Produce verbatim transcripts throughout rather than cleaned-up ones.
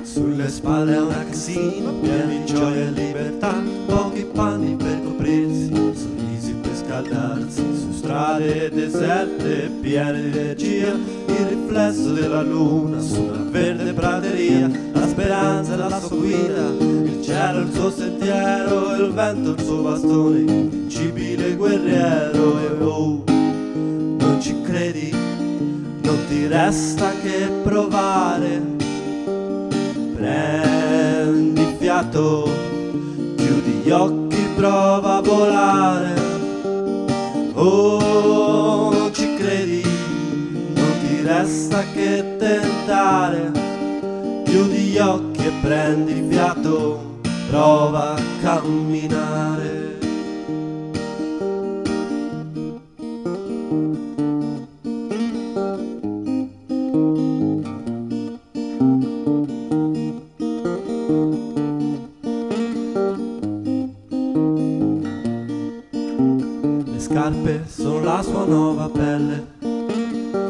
Sulle spalle una casina piena di gioia e libertà, pochi panni per coprirsi, sorrisi per scaldarsi, su strade deserte piene di energia, il riflesso della luna su una verde prateria, la speranza è la sua guida, il cielo il suo sentiero, il vento il suo bastone, invincibile guerriero. E oh, non ci credi, non ti resta che provare. Prendi fiato, chiudi gli occhi, prova a volare. Oh, non ci credi, non ti resta che tentare. Chiudi gli occhi e prendi fiato, prova a camminare. Scarpe sono la sua nuova pelle,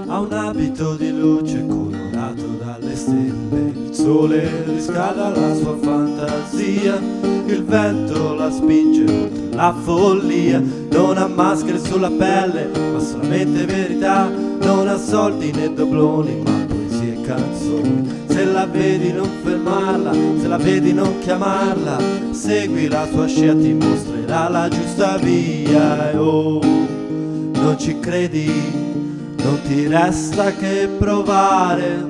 ha un abito di luce colorato dalle stelle, il sole riscalda la sua fantasia, il vento la spinge oltre la follia, non ha maschere sulla pelle ma solamente verità, non ha soldi né dobloni ma poesie e canzoni, se la vedi non fermarla, se la vedi non chiamarla, segui la sua scia, ti mostrerà la giusta via. E oh, non ci credi, non ti resta che provare.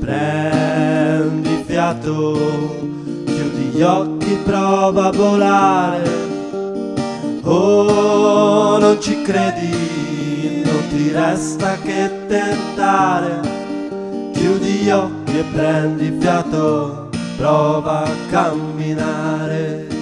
Prendi fiato, chiudi gli occhi, prova a volare. Oh, non ci credi, non ti resta che tentare. Chiudi gli occhi e prendi fiato, prova a camminare.